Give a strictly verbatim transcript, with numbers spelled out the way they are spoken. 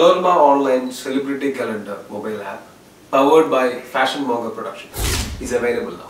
Panorama Online Celebrity Calendar mobile app powered by Fashion Monger Productions is available now.